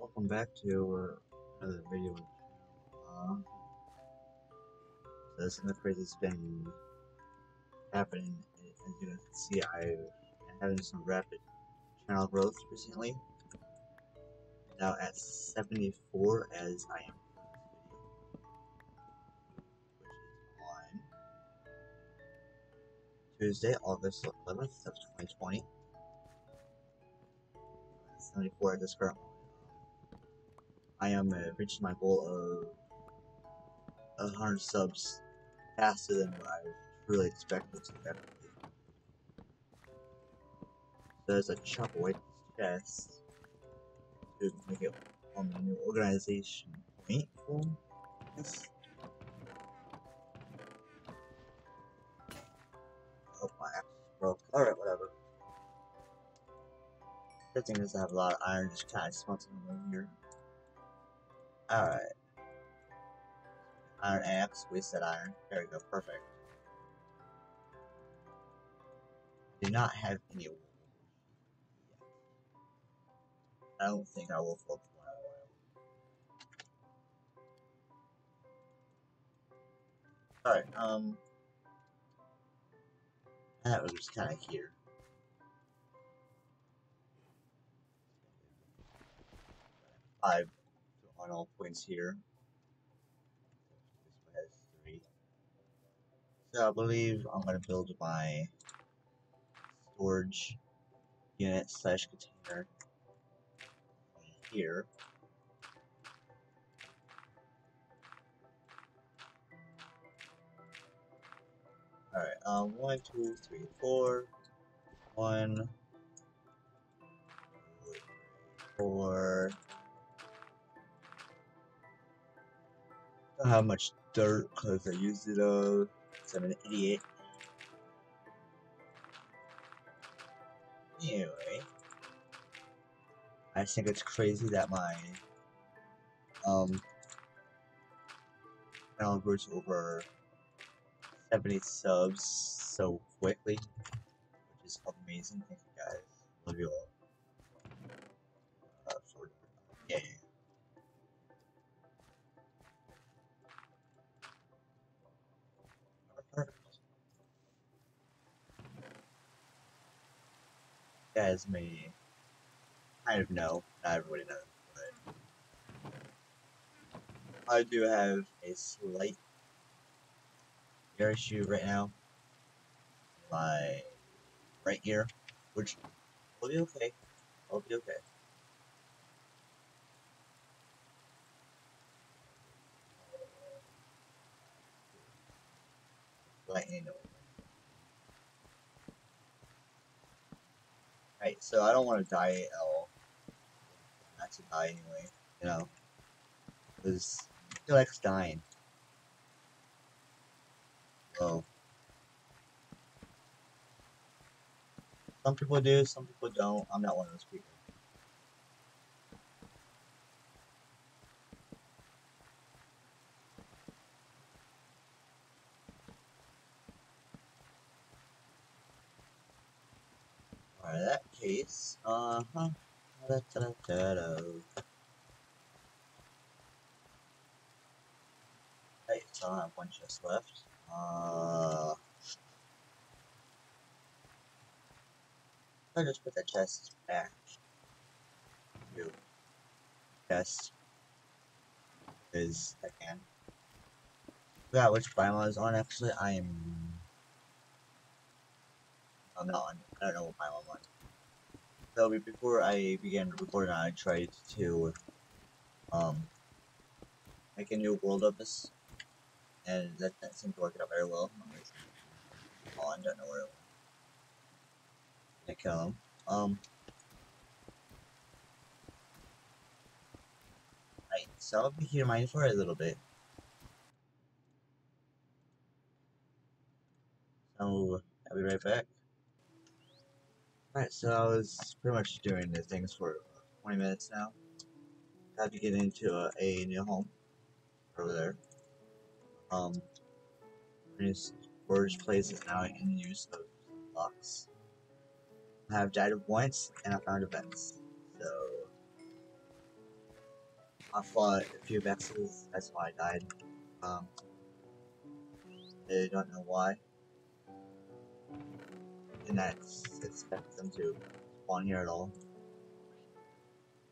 Welcome back to another video. So this is the craziest thing happening. As you can see, I'm having some rapid channel growth recently. Now at 74 as I am in this video, which is on Tuesday, August 11th of 2020. 74 at this current moment. I am reaching my goal of 100 subs faster than what I truly expected to happen. There's a chop away chest to make it on the new organization point form. Yes. Oh, my axe is broke. Alright, whatever. Good thing is I have a lot of iron, just kind of smelting over here. Alright. Iron axe, wasted iron. There we go, perfect. Do not have any wool yet. I don't think I will flip one out of oil. Alright, that was just kinda here. I've on all points here. This one has 3. So I believe I'm going to build my storage unit slash container here. Alright, 1, 2, 3, 4. 1, 4. I don't have much dirt because I used it up. So I'm an idiot. Anyway, I think it's crazy that my channel grew to over 70 subs so quickly, which is amazing. Thank you guys. Love you all. Yeah. Guys may kind of know, not everybody knows, but I do have a slight ear issue right now. My right ear, which will be okay. I'll be okay. Lightning noise. Right, so I don't want to die at all. Not to die anyway, you know. Because who likes dying? Oh. Some people do, some people don't. I'm not one of those people. Alright, that case, Right, so I have 1 chest left. I'll just put the chest back to chest, because I can. I forgot which biome I was on, actually. I'm not on. I don't know what biome I'm on. So before I began recording, I tried to make a new world of this, and that seemed to work out very well. Oh, I don't know where it went. I kill him. Right. So I'll be here mining for a little bit. So I'll be right back. Alright, so I was pretty much doing the things for 20 minutes now. Got to get into a new home over there. New storage place is now in use of blocks. I have died once and I found a vent. So I fought a few vexes, that's why I died. I don't know why. Didn't expect them to spawn here at all.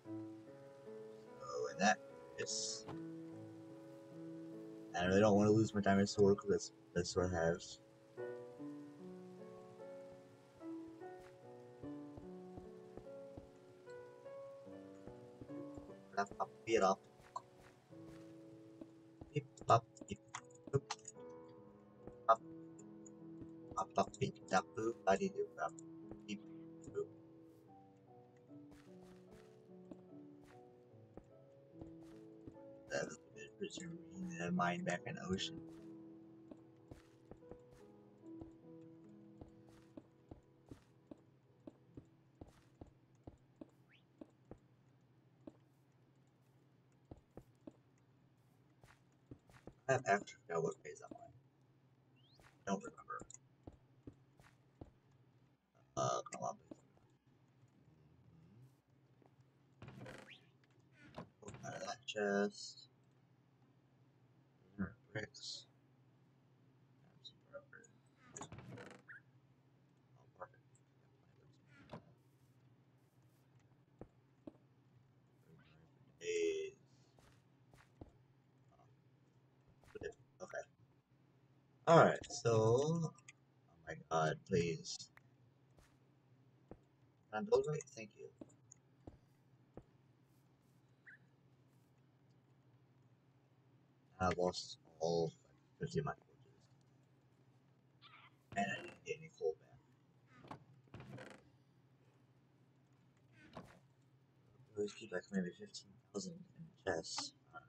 So, and that is... I really don't want to lose my diamond sword because that's what I have. Beat up. Hip up, hip up. Up up, beat up, body do up. Hip up. That was a bit pretty marine mine back in the ocean. I have actually forgot what phase I'm on. I don't remember. Come on, please. Open out of that chest. There are bricks. Alright, so... oh my god, please. Can I build right? Thank you. I lost all 50 of my forges. And I didn't get any coal back. Let's keep like maybe 15,000 in the chest. I don't know.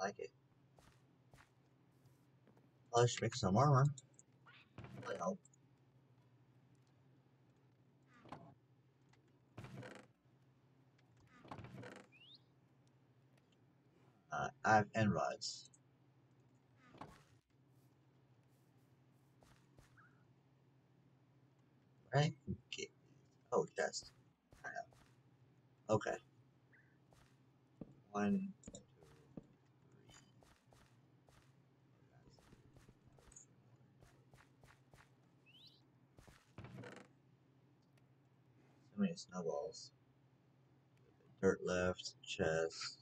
I like it. I should make some armor. I hope. I have end rods. Right? Okay. Oh, chest. I know. Okay. One. Many snowballs. Dirt left, chest,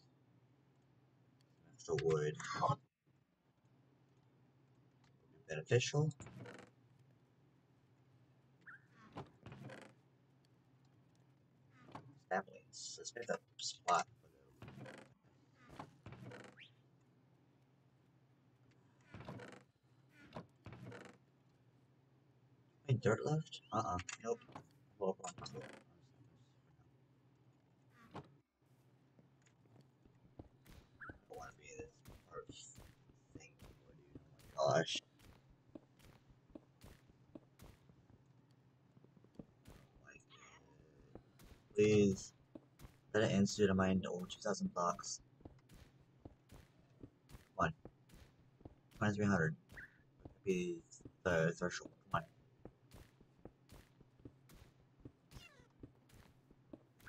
extra wood. Beneficial. Saplings. Let's pick up a spot for those. Any dirt left? Nope. Well, gosh. Please. Let it answer to mine over 2,000 blocks. Come on. 2,300. Be the threshold. Come on.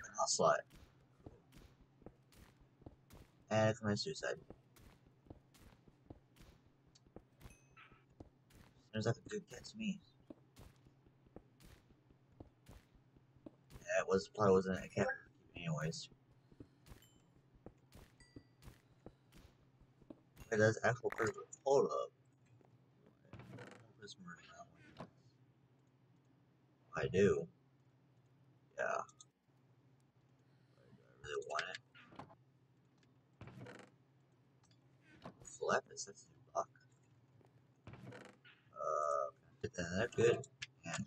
And I'll slide. And I commit suicide. There's like a good catch me. Yeah, it was probably wasn't a cap anyways. It does actual curve. Hold up. I do. Yeah. I really want it. Flap is that's new block. That's good. And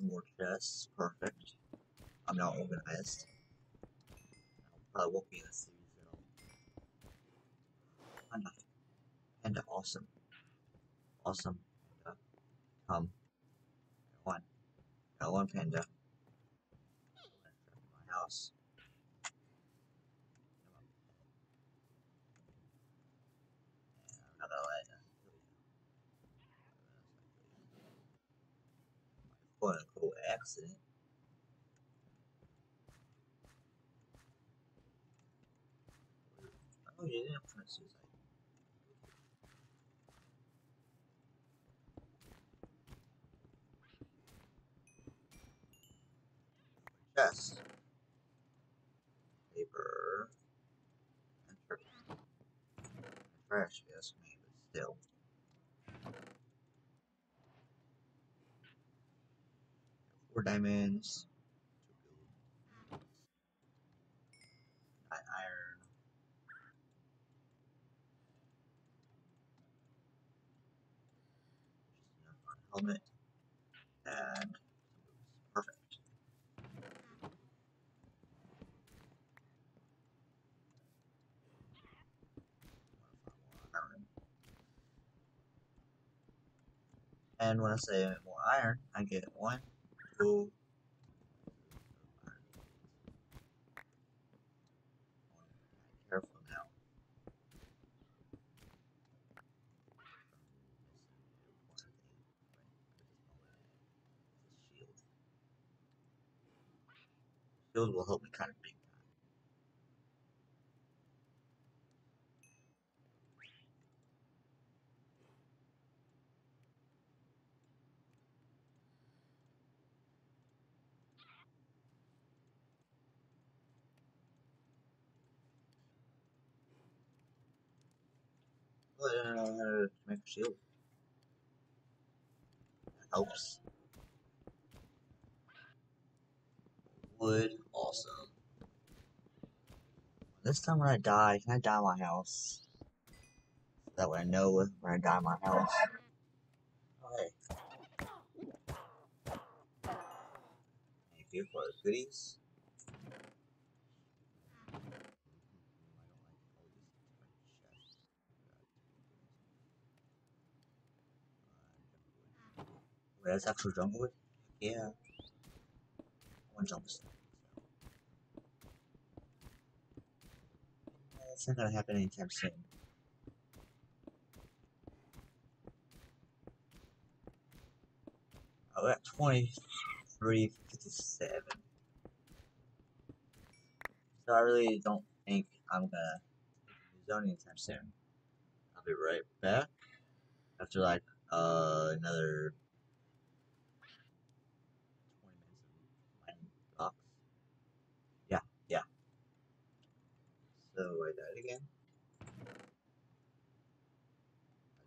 more chests. Perfect. I'm not organized. I probably won't be in a series at all. panda, panda awesome, awesome, panda. Come, I want panda. My house. Quote unquote accident. Oh, you didn't press suicide. Yes. Paper. And trash. Yes, maybe, but still. Four diamonds. Iron. Just enough on helmet. And perfect. And when I say more iron, I get one. Two, careful now. Shield will help me kind of big time. I don't know how to make a shield. That helps. Wood, awesome. This time when I die, can I die in my house? So that way I know when I die in my house. Alright. Thank you for the goodies. Wait, that's actual jungle? Yeah. One jungle. That's not gonna happen anytime soon. Oh, we're at 23:57. So I really don't think I'm gonna zone anytime soon. I'll be right back after like another. So I died again.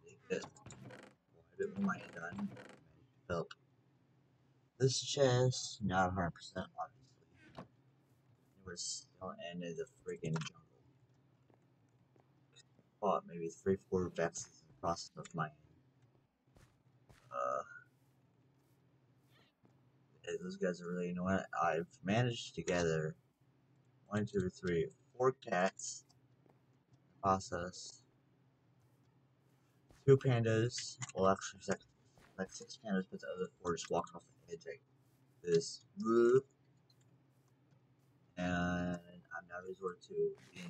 I think that I didn't want it done. Help. This chest, not 100%, obviously. We're still in the freaking jungle. Fought maybe 3-4 vexes in the process of my those guys are really annoying. I've managed to gather 1, 2, 3, 4 cats in the process. 2 pandas. Well, actually, like 6 pandas, but the other 4 just walked off the edge like this. And I'm now resorted to being.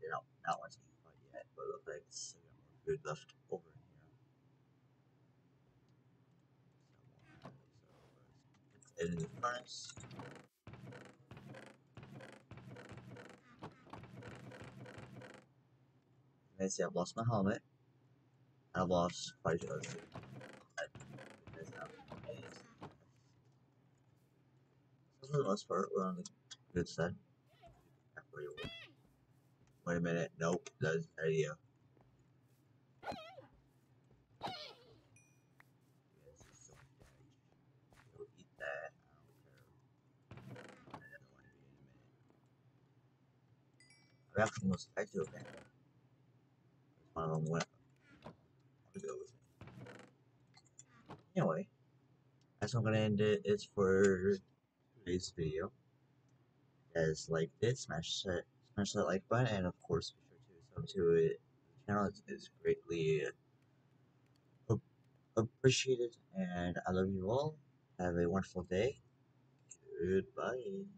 They're not wanting to fight yet, but it looks like it's more food left over. In the furnace. Let's see, I've lost my helmet. I've lost quite a few. For the most part, we're on the good side. Wait a minute, nope, that is an idea. I actually almost died to a panda. One of them went. I'll go with me. Anyway, that's what I'm gonna end it. It's for today's video. Guys, like this, smash smash that like button, and of course be sure to sub to it. The channel is greatly appreciated, and I love you all. Have a wonderful day. Goodbye.